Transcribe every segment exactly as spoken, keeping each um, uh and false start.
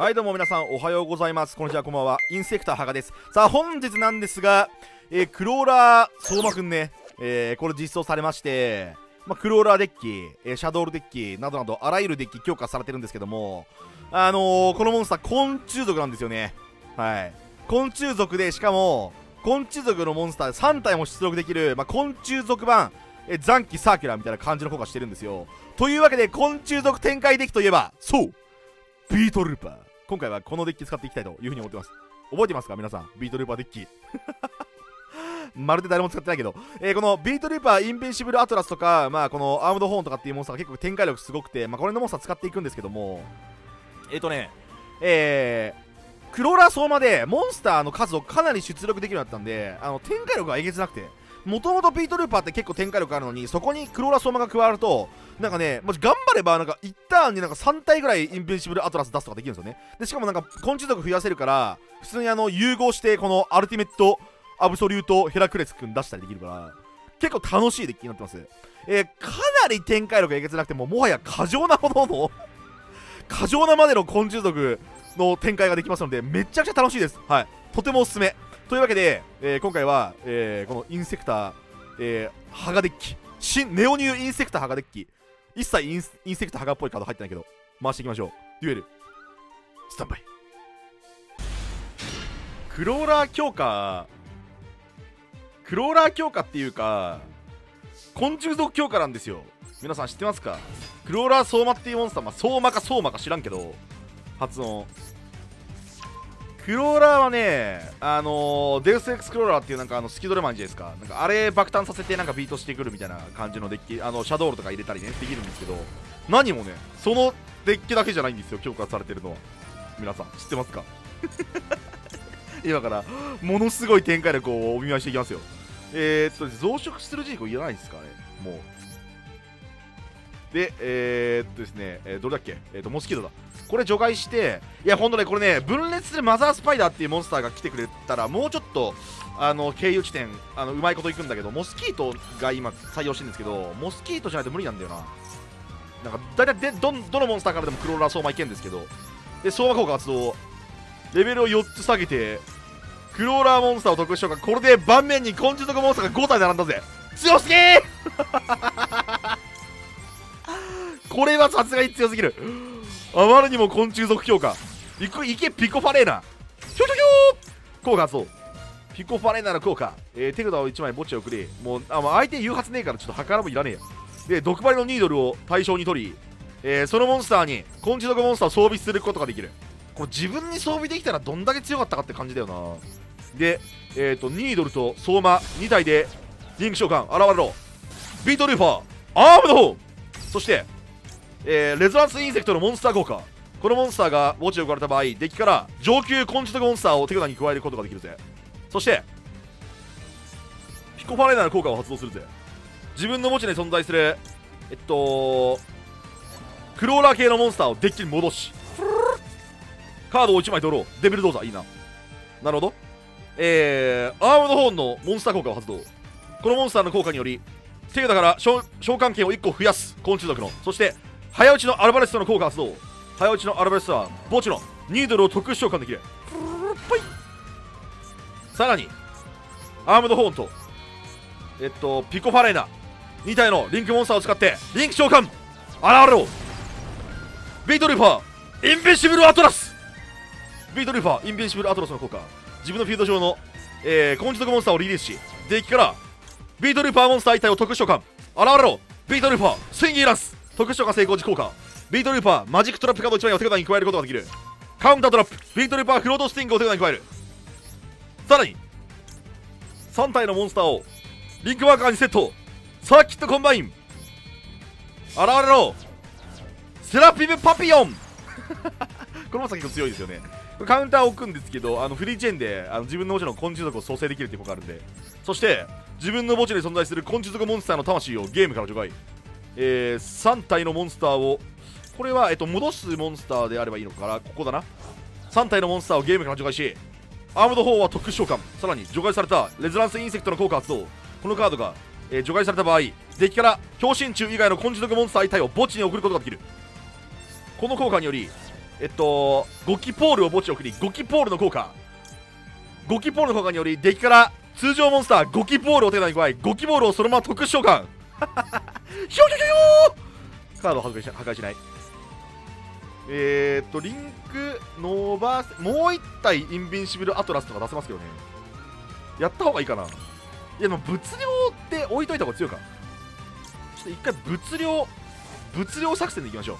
はいどうも皆さんおはようございます。こんにちは、こんばんは。インセクターハガです。さあ本日なんですが、えー、クローラー相馬くんね、えー、これ実装されまして、まあ、クローラーデッキ、えー、シャドウルデッキなどなどあらゆるデッキ強化されてるんですけども、あのー、このモンスター昆虫族なんですよね。はい昆虫族で、しかも昆虫族のモンスターでさん体も出力できる、まあ、昆虫族版え残機サーキュラーみたいな感じの効果してるんですよ。というわけで昆虫族展開デッキといえばそうビートルーパー。今回はこのデッキ使っていきたいというふうに思ってます。覚えてますか皆さん、ビートルーパーデッキまるで誰も使ってないけど、えー、このビートルーパーインビンシブルアトラスとか、まあ、このアームドホーンとかっていうモンスターが結構展開力すごくて、まあ、これのモンスター使っていくんですけども、えっ、ー、とねえークローラー相馬でモンスターの数をかなり出力できるようになったんで、あの展開力がえげつなくて、もともとビートルーパーって結構展開力あるのに、そこにクローラー相馬が加わると、なんかね、もし頑張ればなんかいちターンになんかさん体ぐらいインビンシブルアトラス出すとかできるんですよね。でしかもなんか昆虫族増やせるから、普通にあの融合してこのアルティメットアブソリュートヘラクレス君出したりできるから、結構楽しいデッキになってます。えー、かなり展開力がえげつなくて、もうもはや過剰なほどの過剰なまでの昆虫族の展開ができますので、めちゃくちゃ楽しいです。はい、とてもおすすめ。というわけで、えー、今回は、えー、このインセクター、えー、ハガデッキ、新ネオニューインセクターハガデッキ、一切イン、インセクターハガっぽいカード入ってないけど、回していきましょう。デュエルスタンバイ。クローラー強化、クローラー強化っていうか昆虫族強化なんですよ。皆さん知ってますか？クローラー相馬っていうモンスター、まあ、相馬か相馬か知らんけど、発音クローラーはね、あのー、デウスエクスクローラーっていうなんかあのスキドルマンじゃないですか。なんかあれ爆誕させてなんかビートしてくるみたいな感じのデッキ、あのシャドウルとか入れたりねできるんですけど、何もねそのデッキだけじゃないんですよ、強化されてるのは。皆さん知ってますか？今からものすごい展開力をお見舞いしていきますよ。えー、っと増殖するジーコいらないですかね、もう。で、えー、っとですね、えー、どれだっけ、えー、っとモスキートだ。これ除外して、いや、ほんとね、これね、分裂するマザースパイダーっていうモンスターが来てくれたら、もうちょっと、あの、経由地点、あのうまいこといくんだけど、モスキートが今、採用してるんですけど、モスキートじゃないと無理なんだよな。なんか、だいたいどのモンスターからでもクローラー相馬いけんですけど、で、相馬効果発動、レベルをよっつ下げて、クローラーモンスターを特殊召喚、これで盤面に昆虫族モンスターがご体並んだぜ。強すぎーこれはさすがに強すぎる。あまりにも昆虫族強化。いくいけピコファレーナ。ひょひょひょ効果発動。ピコファレーナの効果。えー、手札をいちまい墓地を送り。もう、あ、もう相手誘発ねえからちょっとはからもいらねえよ。で、毒針のニードルを対象に取り、えー、そのモンスターに昆虫族モンスターを装備することができる。これ自分に装備できたらどんだけ強かったかって感じだよな。で、えっ、ー、と、ニードルと相馬に体でリンク召喚。現れろ。ビートルーファー。アームドホーン。そして、えー、レゾナンスインセクトのモンスター効果。このモンスターが墓地を置かれた場合、デッキから上級昆虫族モンスターを手札に加えることができるぜ。そしてピコファレーナの効果を発動するぜ。自分の墓地に存在するえっとクローラー系のモンスターをデッキに戻し、カードをいちまいドロー。デビルドーザーいいな。なるほど。えー、アームドホーンのモンスター効果を発動。このモンスターの効果により手札から召喚権をいっこ増やす昆虫族の。そして早打ちのアルバレストの効果発動。早打ちのアルバレストは墓地のニードルを特殊召喚できる。さらにアームドホーンとえっとピコファレーナに体のリンクモンスターを使ってリンク召喚。現れろ。ビートルーファーインビンシブルアトラス。ビートルーファーインビンシブルアトラスの効果。自分のフィールド上の、えー、昆虫族モンスターをリリースし、デッキからビートルーファーモンスターい体を特殊召喚。現れろ。ビートルーファースインギーラス。特殊召喚成功時効果。ビートルーパーマジックトラップカードいちまいを手札に加えることができる。カウンタートラップ。ビートルーパーフロードスティングを手札に加える。さらにさん体のモンスターをリンクマーカーにセット。サーキットコンバイン。現れろ。セラピムパピオンこのモンスター結構強いですよね。カウンターを置くんですけど、あのフリーチェーンであの自分の墓地の昆虫族を蘇生できるっていう効果があるんで。そして自分の墓地に存在する昆虫族モンスターの魂をゲームから除外。えー、さん体のモンスターを、これは、えっと、戻すモンスターであればいいのかな、ここだな。さん体のモンスターをゲームから除外し、アームドホーンは特殊召喚。さらに除外されたレズランスインセクトの効果発動。このカードが、えー、除外された場合、デッキから強心虫以外の昆虫毒モンスターい体を墓地に送ることができる。この効果によりえっとゴキポールを墓地に送り、ゴキポールの効果ゴキポールの効果によりデッキから通常モンスターゴキポールを手札に加え、ゴキポールをそのまま特殊召喚ひょひょひょひょ、カードを破壊し、破壊しない。えーっとリンク伸ばせ、もういち体インビンシブルアトラスとか出せますけどね、やった方がいいかな。いやでも物量って置いといた方が強いか。ちょっと一回物量物量作戦でいきましょう。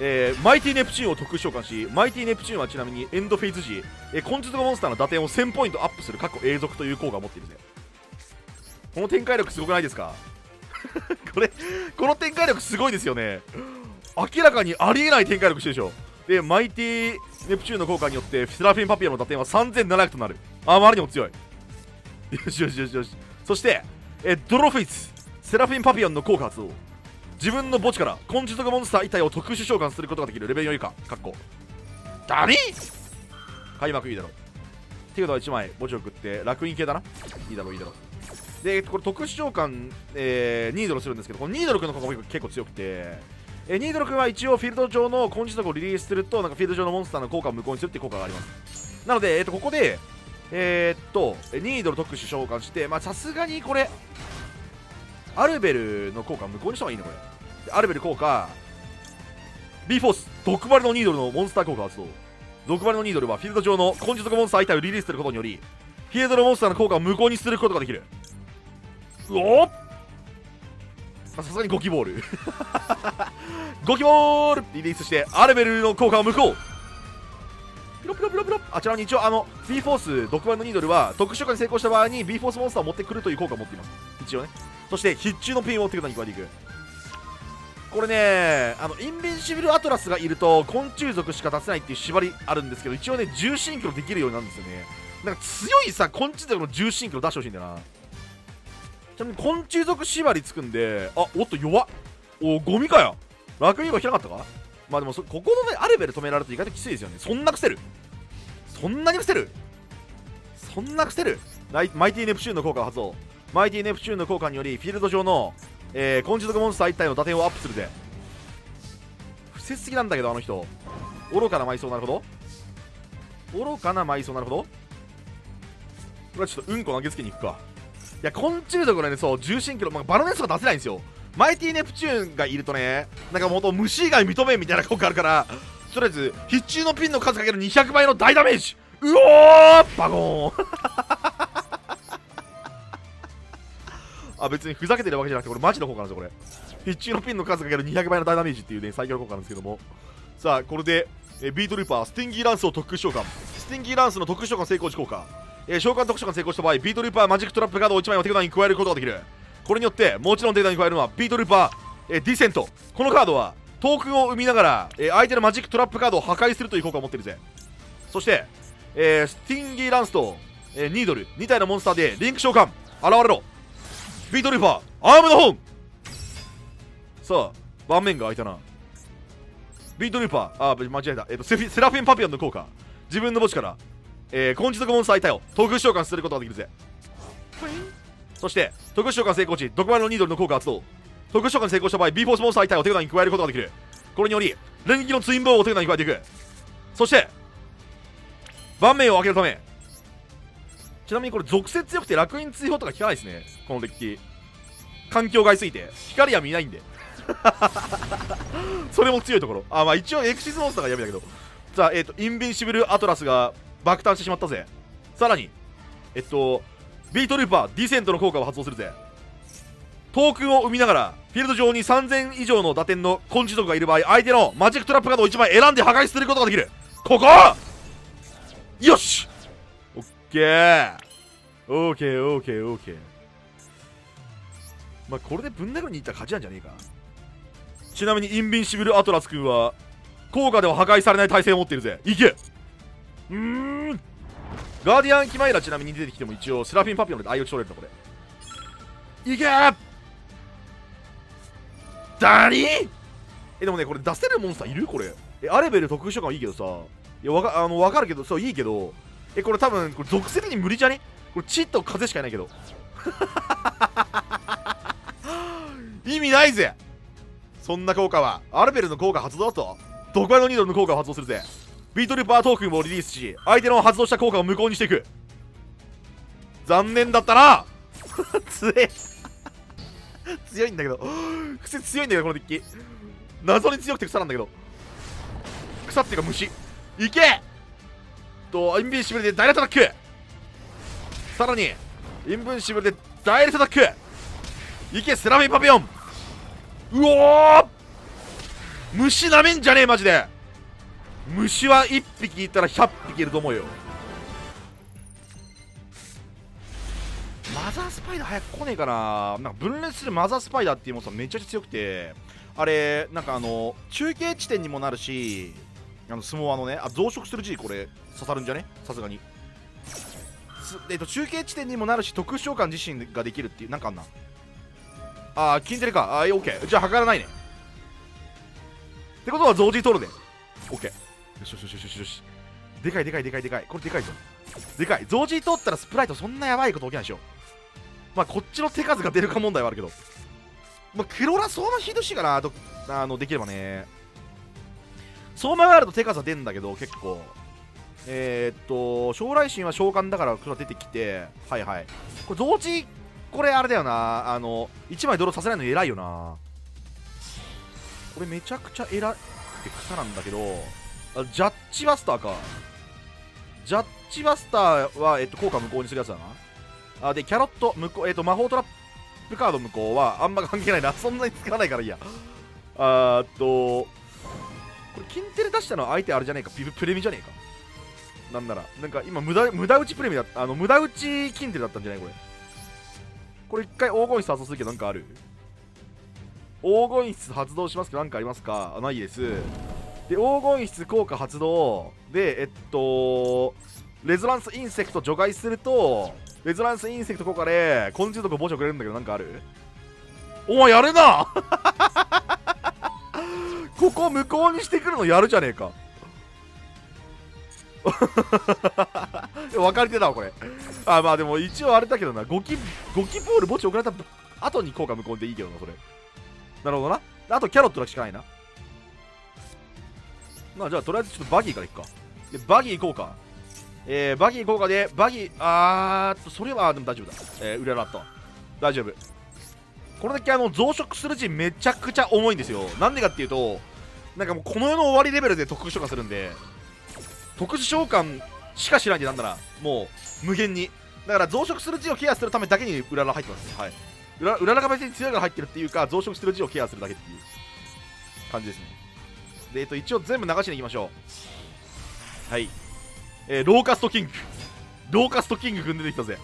えー、マイティネプチューンを特殊召喚し、マイティネプチューンはちなみにエンドフェイズ時、えー、根術モンスターの打点をせんポイントアップする過去永続という効果を持っているぜ。この展開力すごくないですかこれこの展開力すごいですよね。明らかにありえない展開力してるでしょ。でマイティネプチューンの効果によってセラフィンパピアの打点はさんぜんななひゃくとなる。あまりにも強い。よしよしよしよし。そして、えー、ドロフェイスセラフィンパピアンの効果発動。自分の墓地から昆虫とかモンスター一体を特殊召喚することができるレベルよん以下かっこだね。開幕いいだろうっていうことはいちまい墓地を送って楽印系だな。いいだろういいだろう。でこれ特殊召喚、えー、ニードルするんですけど、このニードル君の効果も結構強くて、えー、ニードル君は一応フィールド上の昆虫とかをリリースするとなんかフィールド上のモンスターの効果を無効にするっていう効果があります。なので、えー、とここでえー、っとニードル特殊召喚してさすがにこれアルベルの効果無効にした方がいいのこれ。アルベル効果 B フォース毒針のニードルのモンスター効果発動。毒針のニードルはフィールド上の昆虫属モンスター相手をリリースすることによりフィールドのモンスターの効果を無効にすることができる。うおっ、さすがにゴキボールゴキボールリリースしてアルベルの効果を無効。ピロピロピロピロ。あちらに一応あの B フォース毒針のニードルは特殊召喚に成功した場合に B フォースモンスターを持ってくるという効果を持っています一応ね。そして必中のピンを手札に加えていく。これね、あのインビンシブルアトラスがいると昆虫族しか出せないっていう縛りあるんですけど、一応ね重心キロできるようになるんですよね。なんか強いさ昆虫族の重心キロ出してほしいんだよな。ちなみに昆虫族縛りつくんで、あおっと弱っ、おゴミかよ。楽園が開かなかったか。まあでもそここのねアルベル止められると意外ときついですよね。そんなくせるそんなにくせるそんなくせる。マイティネプチューンの効果を発動。マイティネプチューンの効果によりフィールド上の、えー、昆虫属モンスター一体の打点をアップするぜ。不摂すぎなんだけどあの人。愚かな埋葬なるほど。愚かな埋葬なるほど。これはちょっとうんこ投げつけに行くか。いや昆虫属のねそう重心キロ、まあ、バロネスが出せないんですよ。マイティネプチューンがいるとね、なんかもう虫以外認めんみたいな効果あるからとりあえず必中のピンの数かけるにひゃくばいの大ダメージ。うおーバゴーンあ別にふざけてるわけじゃなくてこれマジの効果なんですよ。これ必中のピンの数かけるにひゃくばいの大ダメージっていうね最強効果なんですけども、さあこれでえビートルーパースティンギーランスを特殊召喚。スティンギーランスの特殊召喚成功時効果、えー、召喚特殊召喚成功した場合ビートルーパーマジックトラップカードをいちまいを手札に加えることができる。これによってもちろん手札に加えるのはビートルーパー、えー、ディセント。このカードはトークンを生みながら、えー、相手のマジックトラップカードを破壊するという効果を持っているぜ。そして、えー、スティンギーランスと、えー、ニードルに体のモンスターでリンク召喚。現れろビートルーパーアームのホーン。さあ盤面が開いたな。ビートルーパーあー間違えた、えー、と セ, セラフィンパピアンの効果自分の墓地から、えー、昆虫属モンスター相手を特殊召喚することができるぜ。そして特殊召喚成功時毒丸のニードルの効果発動。特殊召喚成功した場合 B フォースモンスター相手を手札に加えることができる。これにより連撃のツインボーを手札に加えていく。そして盤面を開けるため、ちなみにこれ属性強くて楽園追放とか効かないですねこのデッキ。環境外すぎて光や見ないんでそれも強いところ。あまあ一応エクシスモンスターがやめだけど。さあえっ、ー、とインビンシブルアトラスが爆誕してしまったぜ。さらにえっとビートルーパーディセントの効果を発動するぜ。トークンを生みながらフィールド上にさんぜん以上の打点の昆虫族がいる場合相手のマジックトラップカードをいちまい選んで破壊することができる。ここよしオーケー オーケー オーケー オーケー。まあこれでぶん殴りにいったら勝ちなんじゃねえか。ちなみにインビンシブルアトラス君は効果では破壊されない耐性を持っているぜ。いけうーん。ガーディアンキマイラちなみに出てきても一応セラフィンパピオンで相打ち取れるなこれ。いけーだにー。えでもねこれ出せるモンスターいるこれ。えアレベル特殊召喚はいいけどさ、いやわかあのわかるけどそういいけど、え、これ多分、これ属性的に無理じゃねこれ、チッと風しかいないけど。意味ないぜそんな効果は。アルベルの効果発動だと。毒針のニードルの効果を発動するぜ。ビートルバートークンをリリースし、相手の発動した効果を無効にしていく。残念だったな強え強いんだけど癖強いんだけど、このデッキ謎に強くて草なんだけど、草っていうか虫いけと、インビンシブルでダイレクトアタック、さらにインビンシブルでダイレクトアタックいけ、セラミパピオン、うおー虫なめんじゃねえマジで。虫はいっぴきいたらひゃっぴきいると思うよ。マザースパイダー早く来ねえかな。なんか分裂するマザースパイダーっていうモンスターめちゃくちゃ強くて、あれなんかあの中継地点にもなるし、あの相撲あのね、あ増殖する G これ刺さるんじゃねさすがに。えっと中継地点にもなるし、特殊召喚自身ができるっていう、なんかあんなあー金テレかあーオッケー、じゃあ測らないねってことは増字取るでオッケー。よしよしよしよしよし、でかいでかいでかいでかい、これでかいぞ、でかい増字取ったらスプライトそんなやばいこと起きないでしょ。まあこっちの手数が出るか問題はあるけど、まあ、クロラ相馬ひどしかなと、あのできればね相馬があると手数は出るんだけど、結構えー、っと将来神は召喚だからクロラ出てきて、はいはい、これ同時これあれだよな、あのいちまいドローさせないの偉いよな、これめちゃくちゃ偉くて草なんだけど、あジャッジバスターか、ジャッジバスターは、えっと、効果無効にするやつだなあ、でキャロット無効、えっと、魔法トラップカード無効はあんま関係ないな、そんなに使わないからいいや。あーっとこれ金テレ出したのは相手あれじゃねえか、ピプレミじゃねえか、なんならなんか今無駄無駄打ちプレミだった、あの無駄打ち金テレだったんじゃないこれ。これ一回黄金室発動するけどなんかある、黄金室発動しますけどなんかありますか、あないです。で黄金室効果発動で、えっとレゾナンスインセクト除外するとレゾナンスインセクト効果で昆虫毒を墓地をくれるんだけどなんかある、お前やるなここ無効にしてくるのやるじゃねえか分かりてたわこれ。あまあでも一応あれだけどな、ゴキゴキボール墓地送られた後に効果無効でいいけどなそれ。なるほどな、あとキャロットだけしかないな。まあじゃあとりあえずちょっとバギーからいくか。でバギー効果、えー、バギー効果でバギー、あーっとそれはでも大丈夫だ、えー、裏ラット大丈夫。これだけあの増殖する時めちゃくちゃ重いんですよ。なんでかっていうと、なんかもうこの世の終わりレベルで特殊召喚するんで、特殊召喚しかしないんで、なんならもう無限に、だから増殖する字をケアするためだけに裏ラ入ってますね。はい、裏裏ラが別に強いから入ってるっていうか、増殖する字をケアするだけっていう感じですね。でえっと一応全部流しにいきましょう。はい、えー、ローカストキングローカストキング君出てきたぜ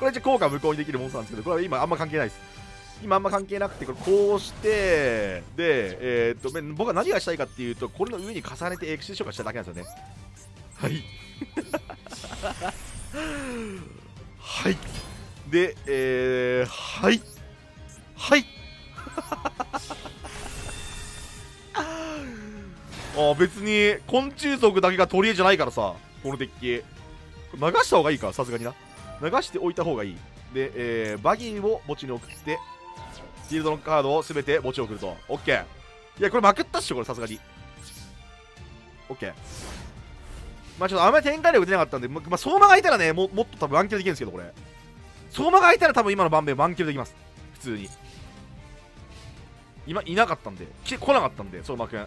これじゃ効果無効にできるモンスターなんですけど、これは今あんま関係ないです。今あんま関係なくて、これこうしてで、えー、っと僕は何がしたいかっていうと、これの上に重ねてエクシー召喚しただけなんですよね。はいはいでえー、はいはいああ別に昆虫族だけが取り柄じゃないからさ、このデッキ流した方がいいか、さすがにな、流しておいた方がいい。で、えー、バギーを墓地に送ってフィールドのカードを全て墓地に送ると OK。 いやこれまくったっしょこれ、さすがに OK。 まあちょっとあんまり展開力出なかったんで、まあ、相馬がいたらね も, もっと多分ワンキルできるんですけど、これ相馬がいたら多分今の盤面ワンキルできます普通に。今いなかったんで、来なかったんで相馬くん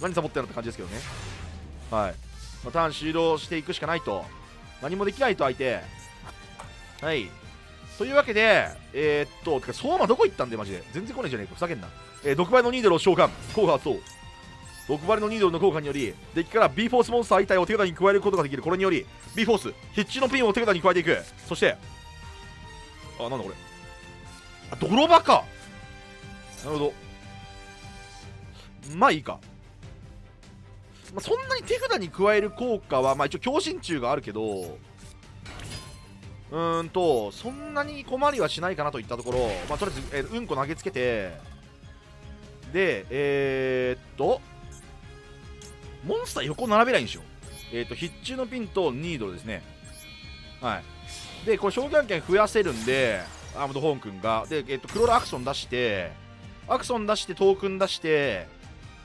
何サボってるのって感じですけどね。はい、まあ、ターン終了していくしかないと、何もできないと相手。はい、というわけでえー、っとてか相馬どこ行ったんでマジで全然来ねえじゃねえか、ふざけんな。えー、毒針のニードルを召喚効果発動、毒針のニードルの効果によりデッキから B フォースモンスター一体を手札に加えることができる。これにより B フォース必中のピンを手札に加えていく。そしてあなんだこれ、あ泥場か、なるほど。まあいいか、まあ、そんなに手札に加える効果は、まあ、一応強心中があるけど、うーんとそんなに困りはしないかなといったところ、まあ、とりあえず、えー、うんこ投げつけて、でえー、っとモンスター横並べないんでしょ。えー、っと必中のピンとニードルですね。はいでこれ召喚権増やせるんで、アームドホーン君がで、えー、っとクロールアクション出して、アクション出してトークン出して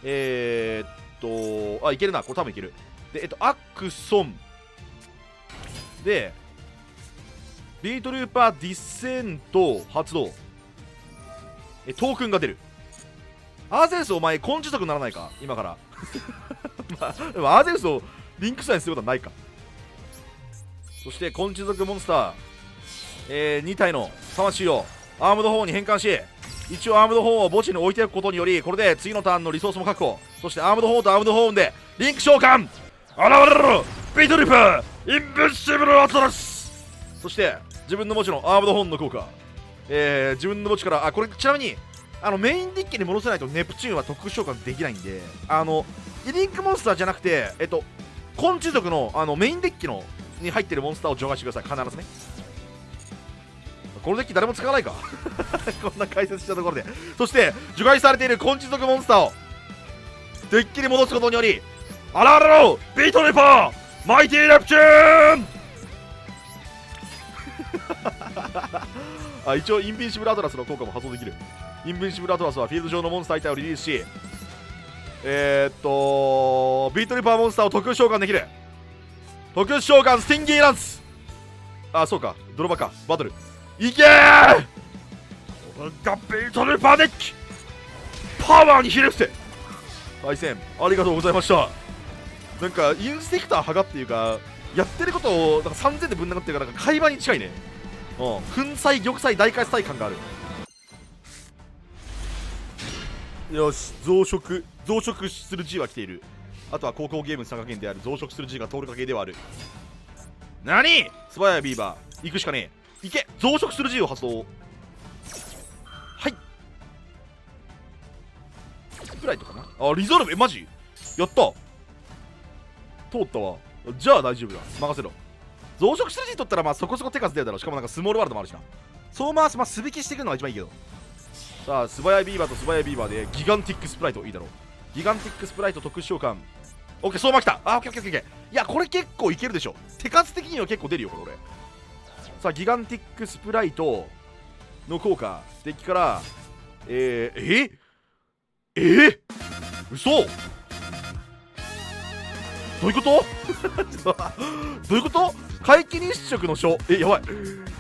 えー、っとあいけるなこれ多分いけるでえっとアクションでビートルーパーディセント発動えトークンが出るアーゼウスお前昆虫族ならないか今からまあでもアーゼウスをリンクスラインすることはないかそして昆虫族モンスター、えー、に体の魂をアームドホーンに変換し一応アームドホーンを墓地に置いておくことによりこれで次のターンのリソースも確保そしてアームドホーンとアームドホーンでリンク召喚現れろビートルーパーインビンシブルアトラスそして自分の墓地のアームドホーンの効果、えー、自分の墓地からあこれちなみにあのメインデッキに戻せないとネプチューンは特殊召喚できないんであのリンクモンスターじゃなくてえっと昆虫族のあのメインデッキのに入ってるモンスターを除外してください必ずねこのデッキ誰も使わないかこんな解説したところでそして除外されている昆虫族モンスターをデッキに戻すことによりあらあらろビートルーパーマイティーネプチューンあ一応インビンシブルアトラスの効果も発動できるインビンシブルアトラスはフィールド上のモンスターいたいをリリースしえー、っとビートルーパーモンスターを特殊召喚できる特殊召喚スティンギーランスあそうか泥場かバトルいけーこれがビートルーパーデッキパワーにひれ伏せ対戦ありがとうございましたなんかインスペクター派がっていうかやってることをなんかさんぜんでぶん殴ってるからなんか会話に近いねうん粉砕玉砕大喝采感があるよし増殖増殖する G は来ているあとは高校ゲームの参加権である増殖する G が通るかけではある何素早いビーバー行くしかねえいけ増殖する G を発動はいスライトかなあリゾルブえマジやった通ったわじゃあ大丈夫だ任せろ増殖する G 取ったらまあそこそこ手数出るだろうしかもなんかスモールワールドもあるしなそう回すまあ素引きしてくるのが一番いいけどさあ素早いビーバーと素早いビーバーでギガンティックスプライトいいだろうギガンティックスプライト特殊召喚オッケー相馬来たあオッケーオッケーオッケーいやこれ結構いけるでしょ手数的には結構出るよこれ俺さあギガンティックスプライトの効果デッキからえー、えー、ええうそどういうことどういうこと皆既日食の書えやばい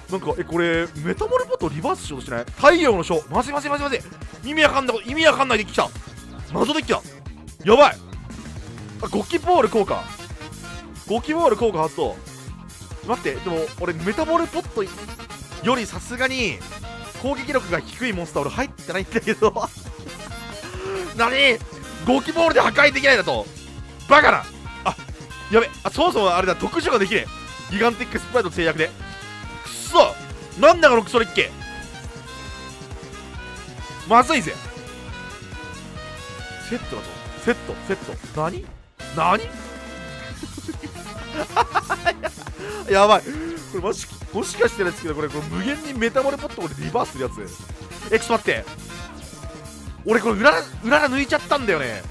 なんかえこれメタモルポットリバースしようとしてない太陽の書マジマジマジマジ意味わかんない意味わかんないできた謎できたやばいあゴキボール効果ゴキボール効果発動待ってでも俺メタモルポットよりさすがに攻撃力が低いモンスター俺入ってないんだけど何ゴキボールで破壊できないだとバカなあやべあそもそもあれだ特殊ができねえギガンティックスプライト制約でくそなんだこのクソデッキまずいぜセットだぞセットセット何何や, やばいこれマジもしかしてないですけどこれこれ無限にメタモルポットこれリバースするやつえちょっと待って俺これ裏裏抜いちゃったんだよね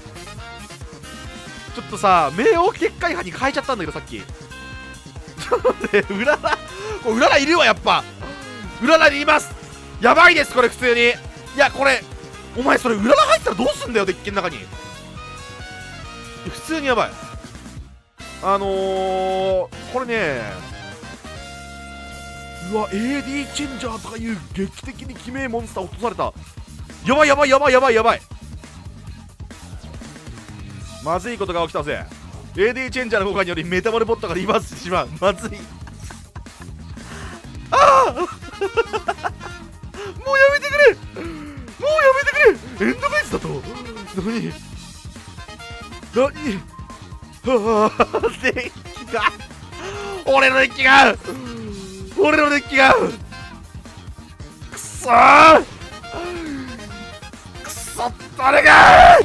ちょっとさ冥王結界派に変えちゃったんだけどさっきちょっと待って裏ら裏らいるわやっぱ裏らにいますやばいですこれ普通にいやこれお前それ裏が入ったらどうすんだよデッキの中に普通にやばいあのー、これねうわ エーディー チェンジャーとかいう劇的に決めモンスター落とされたやばいやばいやばいやばいやばいまずいことが起きたぜ エーディー チェンジャーの効果によりメタモルポットがリバースしてしまうまずいああもうやめてくれもうやめてくれエンドベースだと何何はあデッキが俺のデッキが俺のデッキがくそーくそ誰が